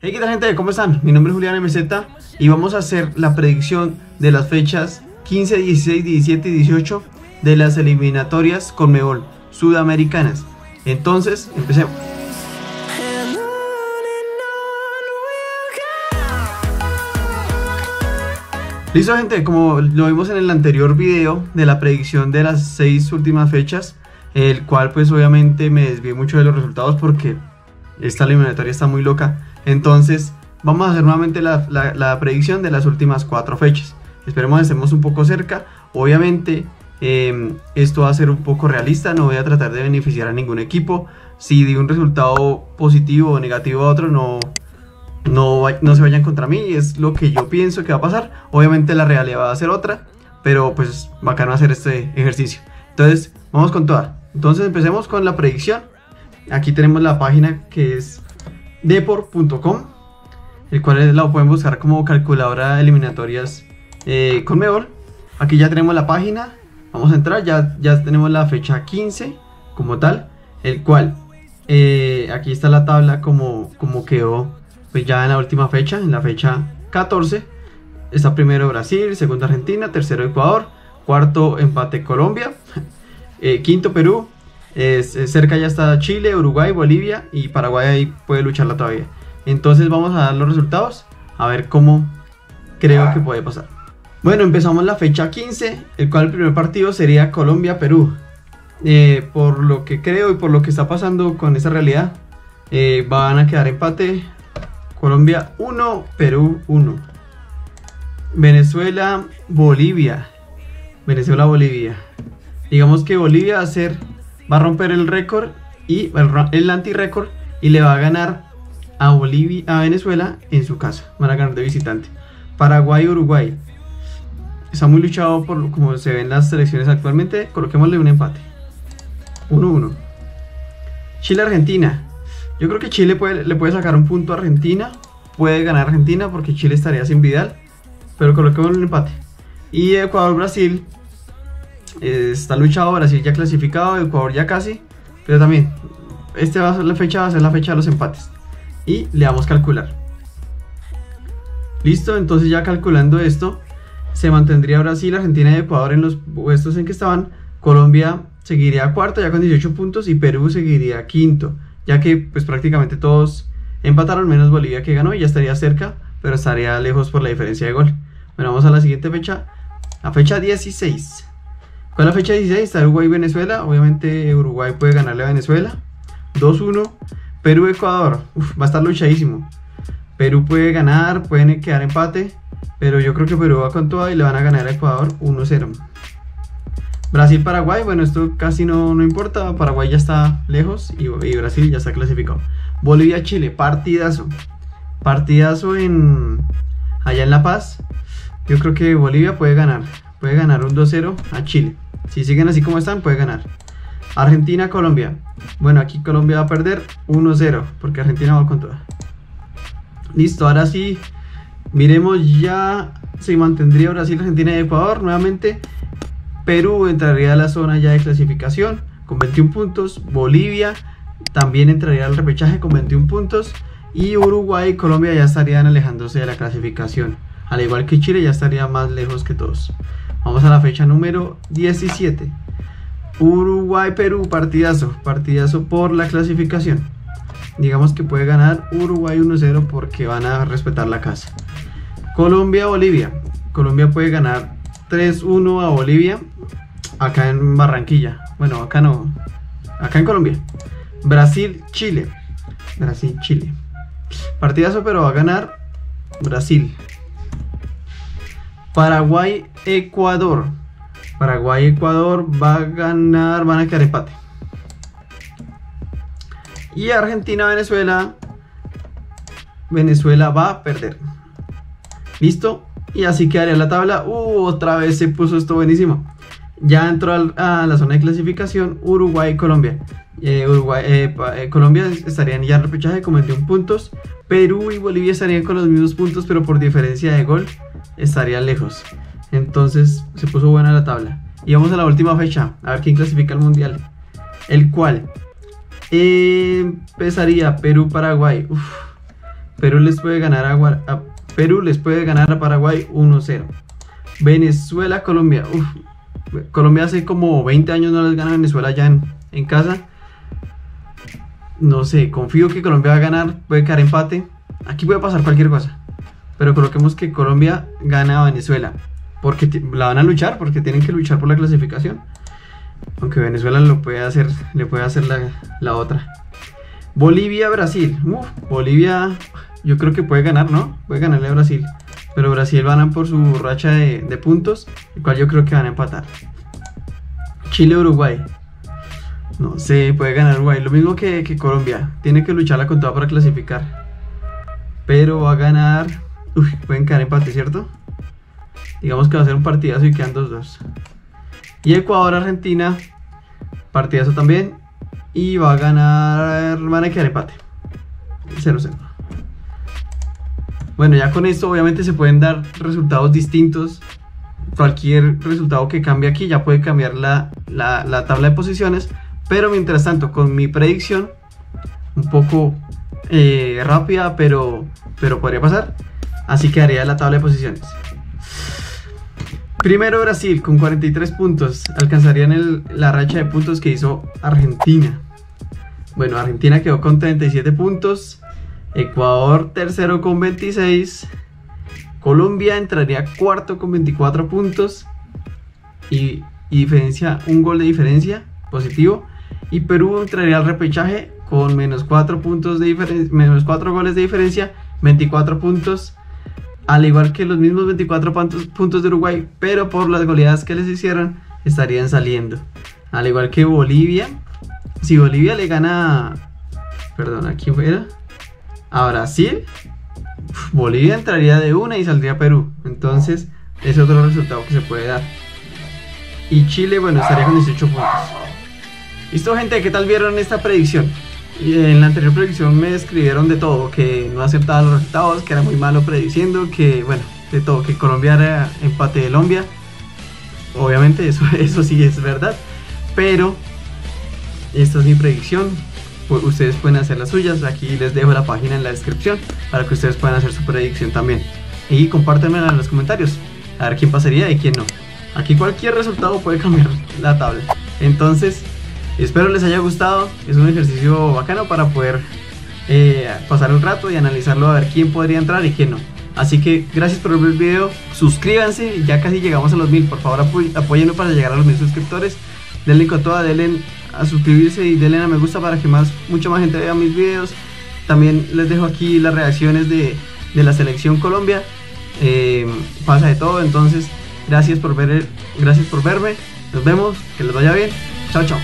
Hey, ¿qué tal, gente? ¿Cómo están? Mi nombre es Julián MZ y vamos a hacer la predicción de las fechas 15, 16, 17 y 18 de las eliminatorias CONMEBOL sudamericanas. Entonces, empecemos. Listo, gente, como lo vimos en el anterior video de la predicción de las 6 últimas fechas, el cual pues obviamente me desvié mucho de los resultados porque esta eliminatoria está muy loca. Entonces vamos a hacer nuevamente la predicción de las últimas 4 fechas. Esperemos que estemos un poco cerca. Obviamente esto va a ser un poco realista. No voy a tratar de beneficiar a ningún equipo. Si di un resultado positivo o negativo a otro, no se vayan contra mí. Es lo que yo pienso que va a pasar. Obviamente la realidad va a ser otra, pero pues bacano hacer este ejercicio. Entonces vamos con toda. Entonces empecemos con la predicción. Aquí tenemos la página que es depor.com, el cual la pueden buscar como calculadora eliminatorias CONMEBOL. Aquí ya tenemos la página, vamos a entrar, ya tenemos la fecha 15 como tal, el cual aquí está la tabla como quedó pues ya en la última fecha, en la fecha 14. Está primero Brasil, segundo Argentina, tercero Ecuador, cuarto empate Colombia, quinto Perú, cerca ya está Chile, Uruguay, Bolivia y Paraguay ahí puede lucharla todavía. Entonces vamos a dar los resultados, a ver cómo creo que puede pasar. Bueno, empezamos la fecha 15, el cual el primer partido sería Colombia-Perú. Por lo que creo y por lo que está pasando con esa realidad, van a quedar empate. Colombia 1, Perú 1. Venezuela-Bolivia. Venezuela-Bolivia. Digamos que Bolivia va a romper el récord y el anti-récord y le va a ganar a Venezuela en su casa. Van a ganar de visitante. Paraguay-Uruguay. Está muy luchado por como se ven las selecciones actualmente. Coloquémosle un empate. 1-1. Chile-Argentina. Yo creo que Chile le puede sacar un punto a Argentina. Puede ganar Argentina porque Chile estaría sin Vidal. Pero coloquémosle un empate. Y Ecuador-Brasil. Está luchado, Brasil ya clasificado, Ecuador ya casi, pero también va a ser la fecha de los empates y le damos calcular. Listo, entonces ya calculando esto se mantendría Brasil, Argentina y Ecuador en los puestos en que estaban. Colombia seguiría cuarto ya con 18 puntos y Perú seguiría quinto, ya que pues prácticamente todos empataron menos Bolivia, que ganó, y ya estaría cerca pero estaría lejos por la diferencia de gol. Bueno, vamos a la siguiente fecha, la fecha 16. Con la fecha 16 está Uruguay-Venezuela. Obviamente Uruguay puede ganarle a Venezuela 2-1. Perú-Ecuador, va a estar luchadísimo. Perú puede ganar, pueden quedar empate, pero yo creo que Perú va con toda y le van a ganar a Ecuador 1-0. Brasil-Paraguay, bueno, esto casi no importa. Paraguay ya está lejos y Brasil ya está clasificado. Bolivia-Chile, partidazo. Partidazo allá en La Paz. Yo creo que Bolivia puede ganar un 2-0 a Chile. Si siguen así como están, puede ganar. Argentina-Colombia. Bueno, aquí Colombia va a perder 1-0 porque Argentina va con toda. Listo, ahora sí. Miremos, ya se mantendría Brasil, Argentina y Ecuador nuevamente. Perú entraría a la zona ya de clasificación con 21 puntos. Bolivia también entraría al repechaje con 21 puntos. Y Uruguay y Colombia ya estarían alejándose de la clasificación. Al igual que Chile, ya estaría más lejos que todos. Vamos a la fecha número 17. Uruguay-Perú, partidazo. Partidazo por la clasificación. Digamos que puede ganar Uruguay 1-0 porque van a respetar la casa. Colombia-Bolivia. Colombia puede ganar 3-1 a Bolivia. Acá en Barranquilla. Bueno, acá no. Acá en Colombia. Brasil-Chile. Brasil-Chile. Partidazo, pero va a ganar Brasil. Paraguay-Ecuador. Paraguay-Ecuador va a ganar, van a quedar empate. Y Argentina-Venezuela. Venezuela va a perder. Listo. Y así quedaría la tabla. Otra vez se puso esto buenísimo. Ya entró a la zona de clasificación Uruguay y Colombia. Colombia estarían ya en repechaje con 21 puntos. Perú y Bolivia estarían con los mismos puntos, pero por diferencia de gol estarían lejos. Entonces se puso buena la tabla. Y vamos a la última fecha, a ver quién clasifica al mundial, el cual empezaría Perú-Paraguay. Perú les puede ganar a Paraguay 1-0. Venezuela, Colombia. Colombia hace como 20 años no les gana a Venezuela ya en casa. No sé, confío que Colombia va a ganar. Puede caer empate. Aquí puede pasar cualquier cosa. Pero coloquemos que Colombia gana a Venezuela. Porque la van a luchar, porque tienen que luchar por la clasificación. Aunque Venezuela lo puede hacer, le puede hacer la otra. Bolivia, Brasil. Bolivia yo creo que puede ganar, ¿no? Puede ganarle a Brasil. Pero Brasil van por su racha de puntos, el cual yo creo que van a empatar. Chile, Uruguay. No sé, puede ganar Uruguay. Lo mismo que Colombia. Tiene que lucharla con toda para clasificar. Pero va a ganar... pueden caer empate, ¿cierto? Digamos que va a ser un partidazo y quedan 2-2. Y Ecuador, Argentina. Partidazo también. Y va a ganar... van a quedar empate. 0-0. Bueno, ya con esto obviamente se pueden dar resultados distintos. Cualquier resultado que cambie aquí ya puede cambiar la tabla de posiciones. Pero mientras tanto, con mi predicción, un poco rápida, pero podría pasar. Así quedaría la tabla de posiciones. Primero Brasil con 43 puntos. Alcanzarían la racha de puntos que hizo Argentina. Bueno, Argentina quedó con 37 puntos. Ecuador tercero con 26, Colombia entraría cuarto con 24 puntos y diferencia, un gol de diferencia positivo, y Perú entraría al repechaje con menos 4 goles de diferencia, 24 puntos, al igual que los mismos 24 puntos de Uruguay, pero por las goleadas que les hicieron estarían saliendo, al igual que Bolivia. Si Bolivia le gana, perdón, aquí fuera a Brasil, Bolivia entraría de una y saldría Perú. Entonces es otro resultado que se puede dar. Y Chile, bueno, estaría con 18 puntos. Listo, gente, ¿qué tal vieron esta predicción? En la anterior predicción me escribieron de todo, que no aceptaba los resultados, que era muy malo prediciendo, que bueno, de todo, que Colombia era empate de Colombia. Obviamente eso sí es verdad, pero esta es mi predicción. Ustedes pueden hacer las suyas, aquí les dejo la página en la descripción para que ustedes puedan hacer su predicción también. Y compártanmela en los comentarios, a ver quién pasaría y quién no. Aquí cualquier resultado puede cambiar la tabla. Entonces, espero les haya gustado, es un ejercicio bacano para poder pasar un rato y analizarlo, a ver quién podría entrar y quién no. Así que gracias por ver el video, suscríbanse, ya casi llegamos a los 1000, por favor apóyenlo para llegar a los 1000 suscriptores. Denle con toda, denle a suscribirse y denle a me gusta para que mucha más gente vea mis videos. También les dejo aquí las reacciones de la selección Colombia. Pasa de todo, entonces gracias por verme. Nos vemos, que les vaya bien. Chao, chao.